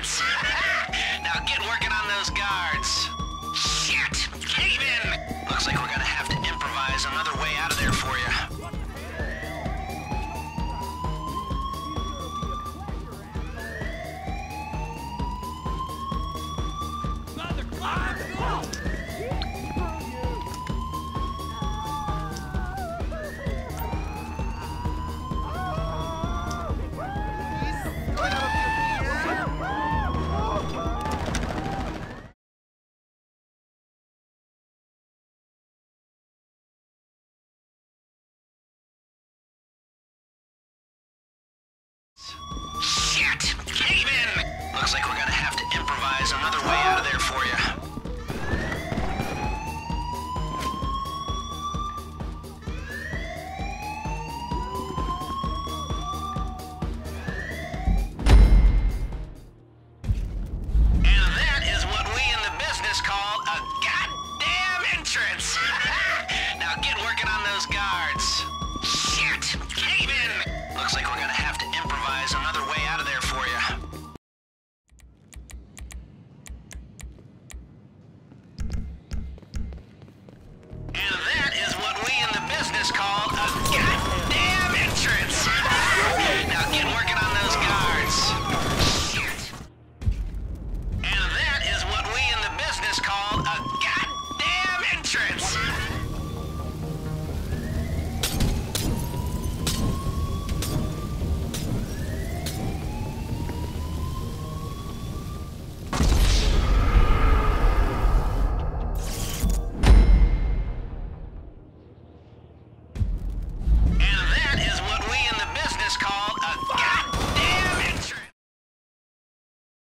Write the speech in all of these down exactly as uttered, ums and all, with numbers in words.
minutes. Now get working on those guards. Shit! Cave in! Looks like we're gonna have to improvise another way out of there for you. Looks like we're gonna have to improvise another way out of there for you. And that is what we in the business call a goddamn entrance! Now get working on those guards. Shit! Cave in! Looks like we're gonna have to improvise another way out of there for you.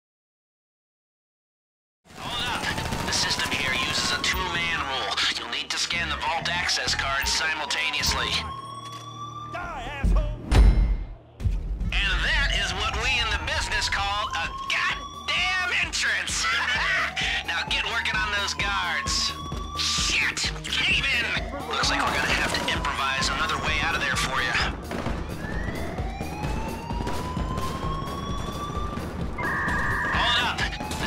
It's called a goddamn entrance! Now get working on those guards. Shit. And that is what we in the business call a goddamn entrance! Access cards simultaneously. Die, asshole! And that is what we in the business call a goddamn entrance! Now get working on those guards. Shit! Cave in! Looks like we're gonna have to improvise another way out of there for you.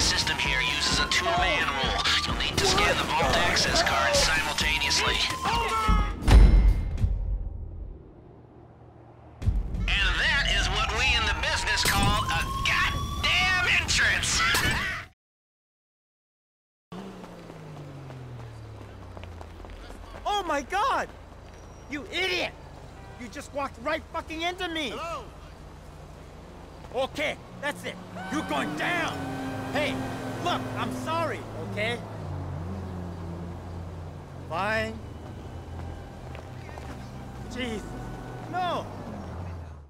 System here uses a two-man rule. You'll need to scan the vault access cards simultaneously. And that is what we in the business call a goddamn entrance! Oh my god! You idiot! You just walked right fucking into me! Hello? Okay, that's it. You're going down! Hey, look, I'm sorry, okay? Fine. Jesus, no!